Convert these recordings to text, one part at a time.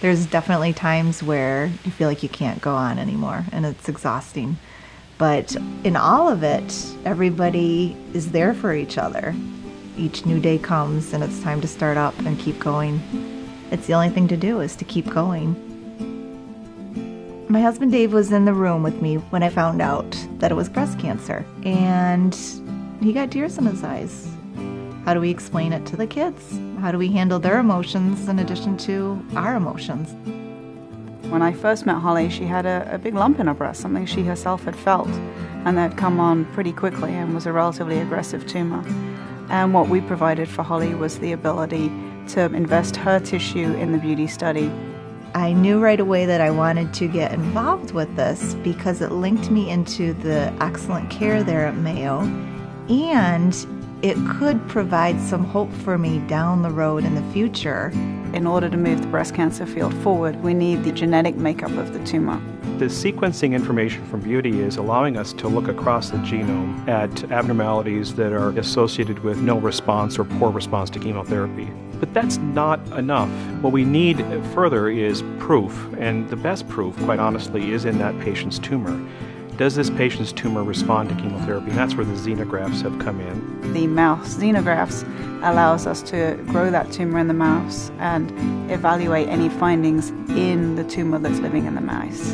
there's definitely times where you feel like you can't go on anymore and it's exhausting. But in all of it, everybody is there for each other. Each new day comes and it's time to start up and keep going. It's the only thing to do is to keep going. My husband Dave was in the room with me when I found out that it was breast cancer, and he got tears in his eyes. How do we explain it to the kids? How do we handle their emotions in addition to our emotions? When I first met Holly, she had a big lump in her breast, something she herself had felt, and that had come on pretty quickly and was a relatively aggressive tumor. And what we provided for Holly was the ability to invest her tissue in the beauty study. I knew right away that I wanted to get involved with this because it linked me into the excellent care there at Mayo, and it could provide some hope for me down the road in the future. In order to move the breast cancer field forward, we need the genetic makeup of the tumor. The sequencing information from Beauty is allowing us to look across the genome at abnormalities that are associated with no response or poor response to chemotherapy. But that's not enough. What we need further is proof, and the best proof, quite honestly, is in that patient's tumor. Does this patient's tumor respond to chemotherapy? And that's where the xenografts have come in. The mouse xenografts allows us to grow that tumor in the mouse and evaluate any findings in the tumor that's living in the mouse.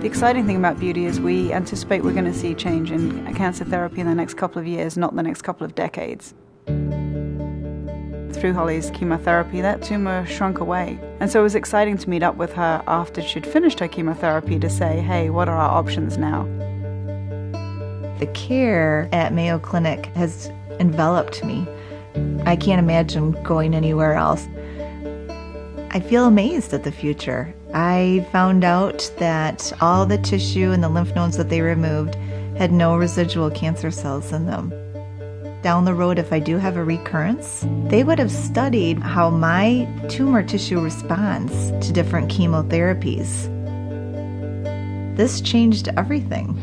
The exciting thing about Beauty is we anticipate we're going to see change in cancer therapy in the next couple of years, not the next couple of decades. Through Holly's chemotherapy, that tumor shrunk away. And so it was exciting to meet up with her after she'd finished her chemotherapy to say, hey, what are our options now? The care at Mayo Clinic has enveloped me. I can't imagine going anywhere else. I feel amazed at the future. I found out that all the tissue and the lymph nodes that they removed had no residual cancer cells in them. Down the road, if I do have a recurrence, they would have studied how my tumor tissue responds to different chemotherapies. This changed everything.